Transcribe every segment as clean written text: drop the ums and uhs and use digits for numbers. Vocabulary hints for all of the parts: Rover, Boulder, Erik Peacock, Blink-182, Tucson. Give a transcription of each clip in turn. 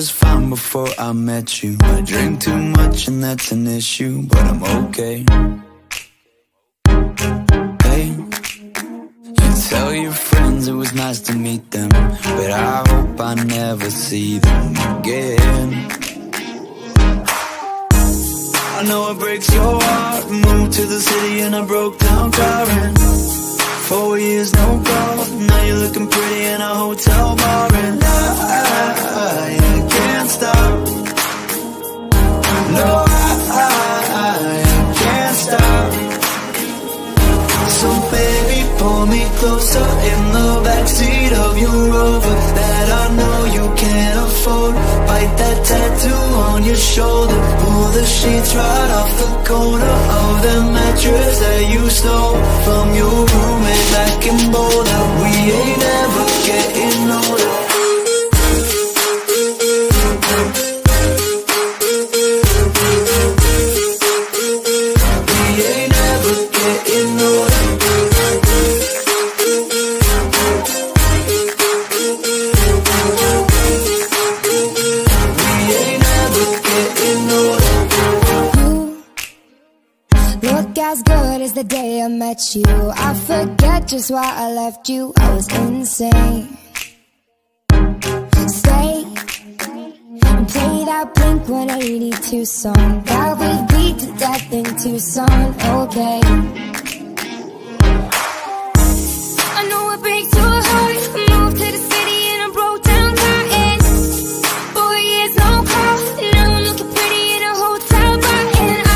just fine before I met you. I drink too much and that's an issue, but I'm okay. Hey, you tell your friends it was nice to meet them, but I hope I never see them again. I know it breaks your heart. Moved to the city and I broke down crying. 4 years, no call. Now you're looking pretty in a hotel bar, and I can't stop. No, I can't stop. So baby, pull me closer in the backseat of your Rover that I know you can't afford. Bite that tattoo on your shoulder. Pull the sheets right off the corner of the mattress that you stole from your roommate back in Boulder. We ain't ever getting older. As good as the day I met you, I forget just why I left you. I was insane. Stay and play that Blink-182 song that we beat to death in Tucson. Okay, I know it breaks your heart. Moved to the city and I broke down crying. 4 years, no call. Now I'm looking pretty in a hotel bar, and I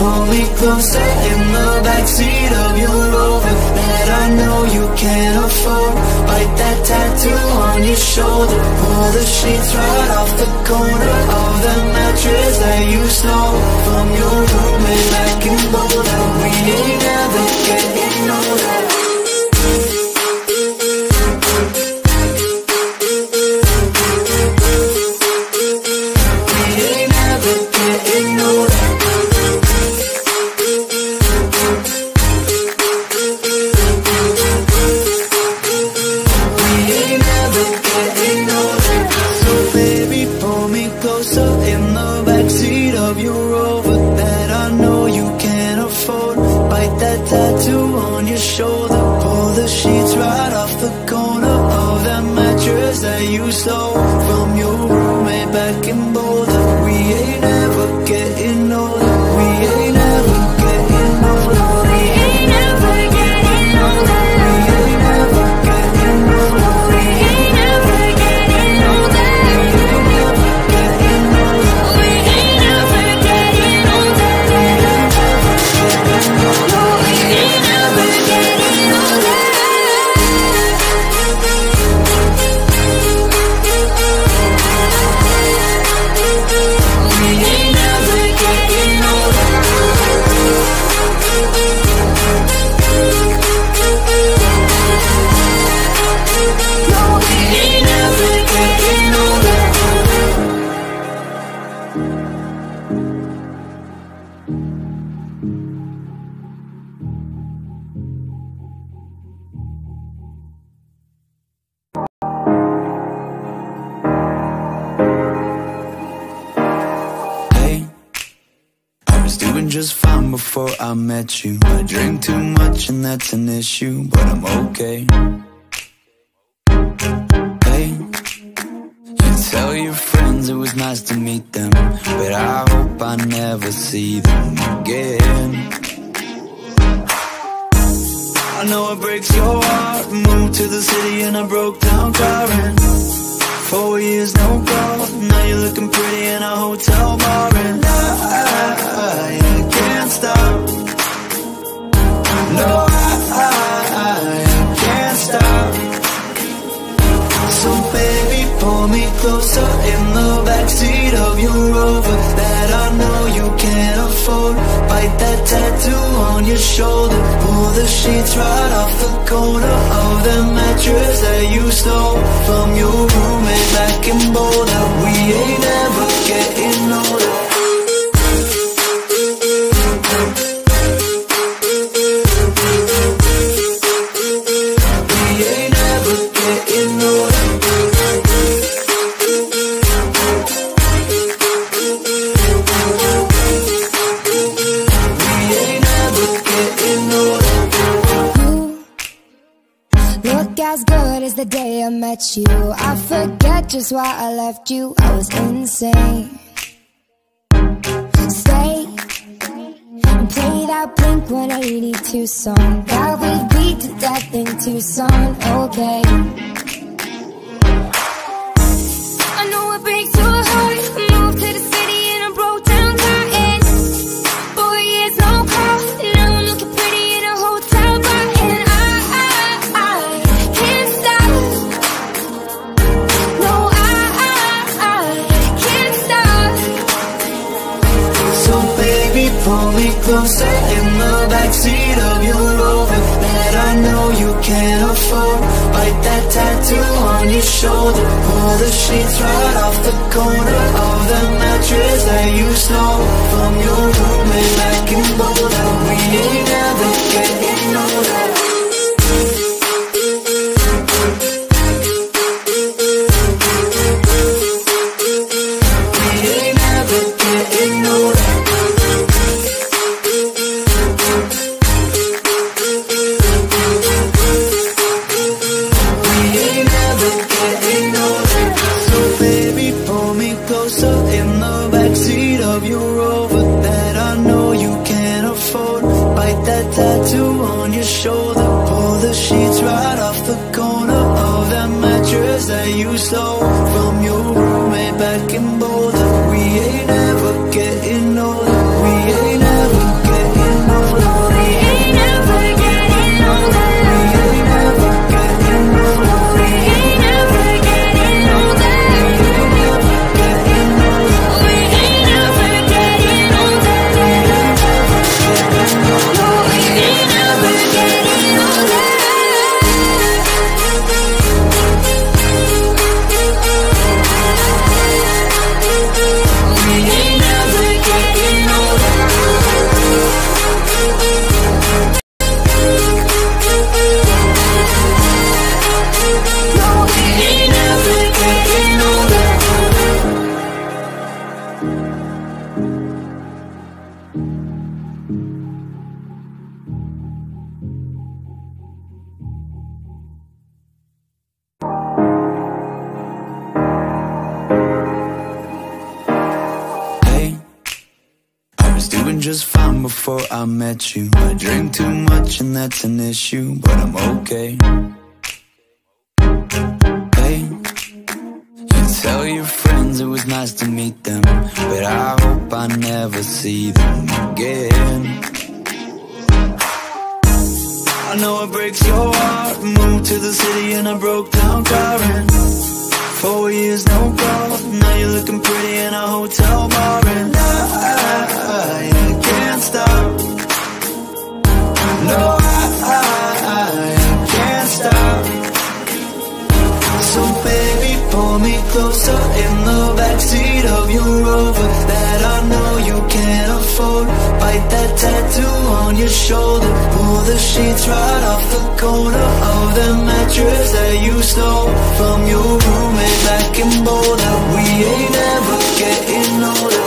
pull me closer in the backseat of your Rover that I know you can't afford. Bite that tattoo on your shoulder. Pull the sheets right off the corner of the mattress that you stole from your roommate back in Boulder. We ain't ever getting older. Just fine before I met you. I drink too much and that's an issue, but I'm okay. Hey, you tell your friends it was nice to meet them, but I hope I never see them again. I know it breaks your heart. Moved to the city and I broke down crying. 4 years, no call. Now you're looking pretty in a hotel bar, and I can't stop. No, I can't stop. So baby, pull me closer in the backseat of your Rover that I know you can't afford. Bite that tattoo on your shoulder. Pull the sheets right off the corner of the mattress that you stole from your roommate back in Boulder. We ain't ever getting older. As good as the day I met you, I forget just why I left you. I was insane. Stay and play that Blink-182 song that we beat to death in Tucson. Okay, I know it breaks your heart. I moved to the city and I broke down crying. 4 years no call, now I'm looking pretty in a hotel bar. And pull me closer in the backseat of your Rover that I know you can't afford. Bite that tattoo on your shoulder. Pull the sheets right off the corner of the mattress that you stole from your roommate back in Boulder. We ain't ever getting older. I met you, I drink too much and that's an issue, but I'm okay. Hey, you tell your friends it was nice to meet them, but I hope I never see them again. I know it breaks your heart. Moved to the city and I broke down crying. 4 years no call, now you're looking pretty in a hotel bar. And I can't stop. No, I can't stop. So baby, pull me closer in the backseat of your Rover that I know you can't afford. Bite that tattoo on your shoulder. Pull the sheets right off the corner of the mattress that you stole from your roommate back in Boulder. We ain't ever getting older.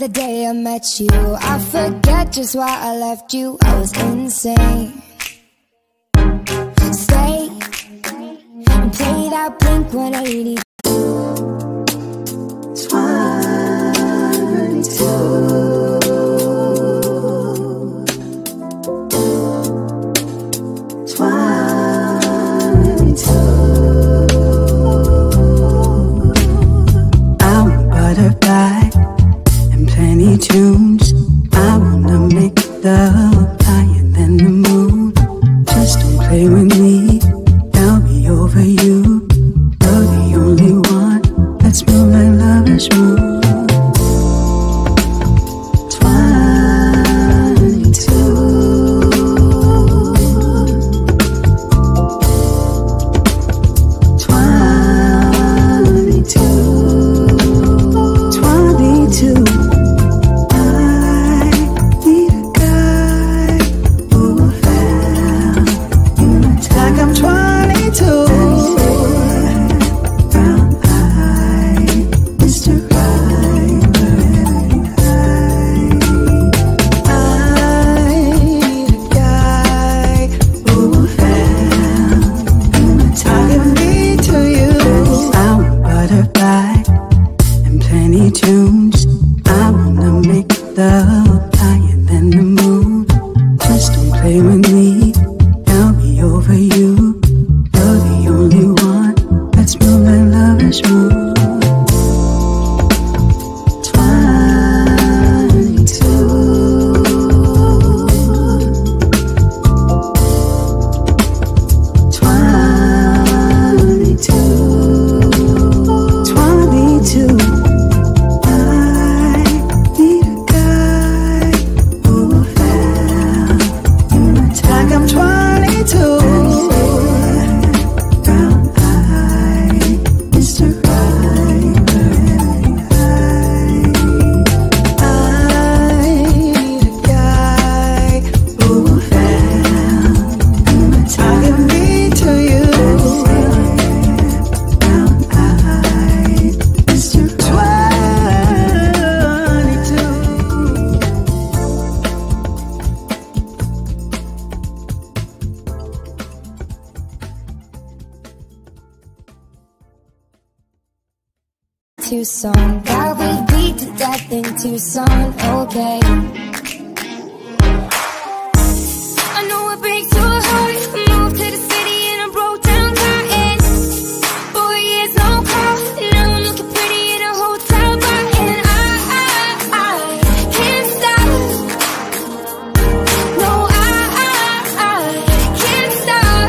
The day I met you, I forget just why I left you. I was insane. Stay and play that Blink-182. Tunes. I wanna make love higher than the moon. Just don't play with me, I'll be over you. You're the only one Tucson. God, we beat to death in Tucson, okay. I know it breaks your heart. I moved to the city in a broke down car, and boy, it's no call. Now I'm looking pretty in a hotel bar, and I can't stop. No, I can't stop.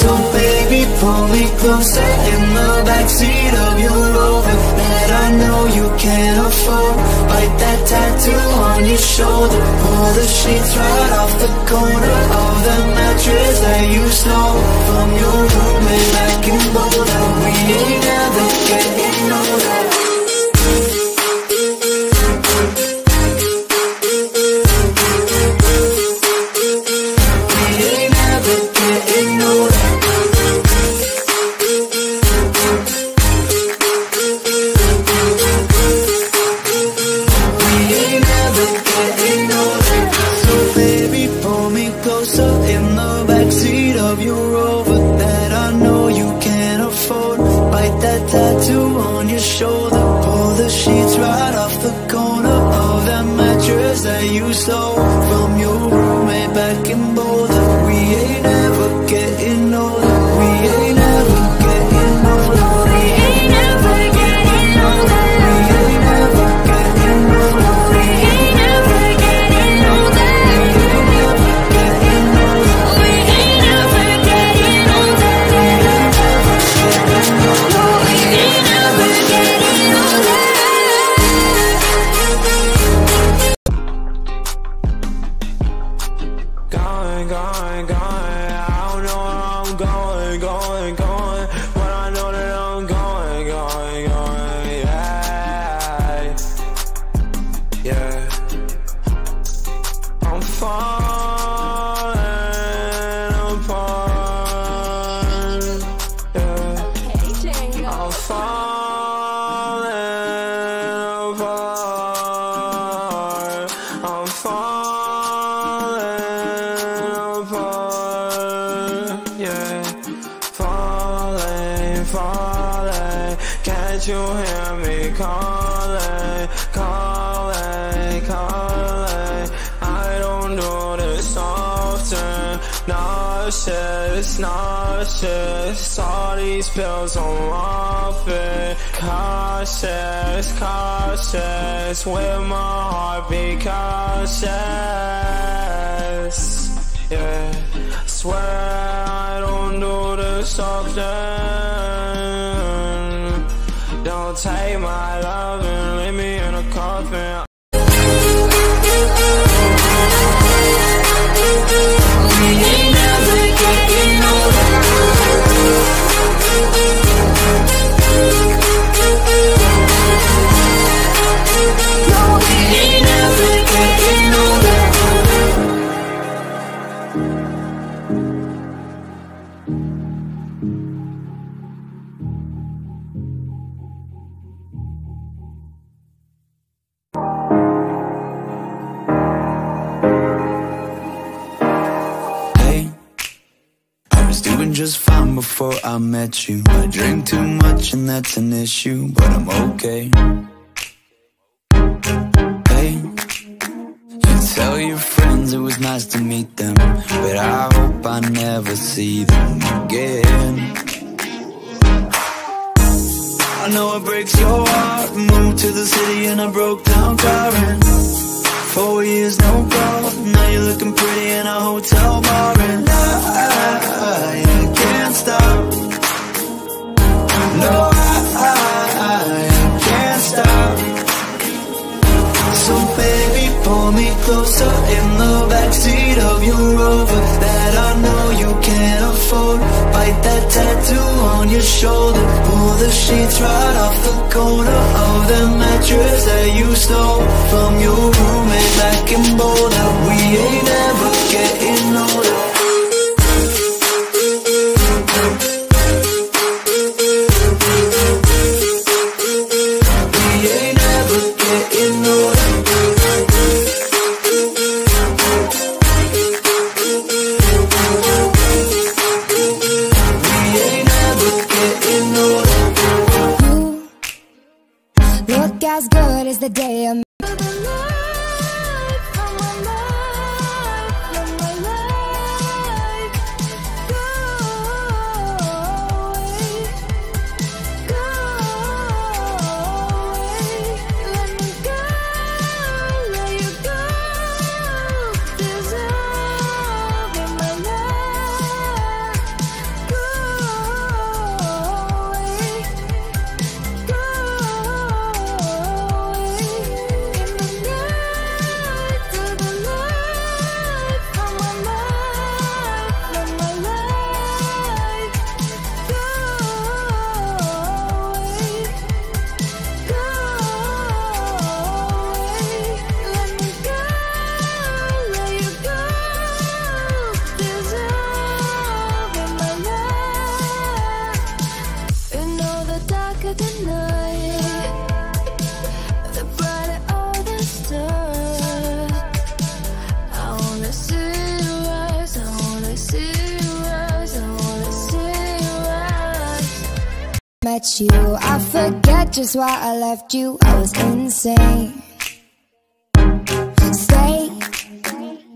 So baby, pull me closer in the backseat of your Rover that I know you can't afford. Bite that tattoo on your shoulder. Pull the sheets right off the corner of the mattress that you stole from your roommate back in Boulder. We ain't never getting older. We ain't never getting older. Of your Rover that I know you can't afford. Bite that tattoo on your shoulder. Pull the sheets right off the corner of that mattress that you stole from your roommate back in Boulder. We ain't ever getting older. We ain't ever getting older. We ain't ever getting older. We ain't ever getting older. We ain't ever getting older. We ain't ever getting older. You hear me calling, calling, calling. I don't do this often. Nauseous, nauseous. All these pills I'm off it. Cautious, cautious. With my heart be cautious. Yeah, I swear I don't do this often. Don't take my love and leave me in a coffin. We ain't never getting older. No, we ain't never getting older. Just fine before I met you. I drink too much and that's an issue, but I'm okay. Hey, you tell your friends it was nice to meet them, but I hope I never see them again. I know it breaks your heart. Moved to the city in a broke down car, and 4 years no call. Now you're looking pretty in a hotel bar, and I can't stop. No, I can't stop. So baby, pull me closer in the backseat of your Rover that I know you can't afford. Bite that tattoo on your shoulder. Pull the sheets right off the corner of the mattress that you stole from your roommate back in Boulder. We ain't ever getting older. We ain't never getting older. Met you, I forget just why I left you. I was insane. Stay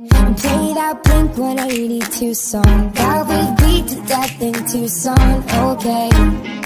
and play that Blink-182 song that we beat to death in Tucson. Okay.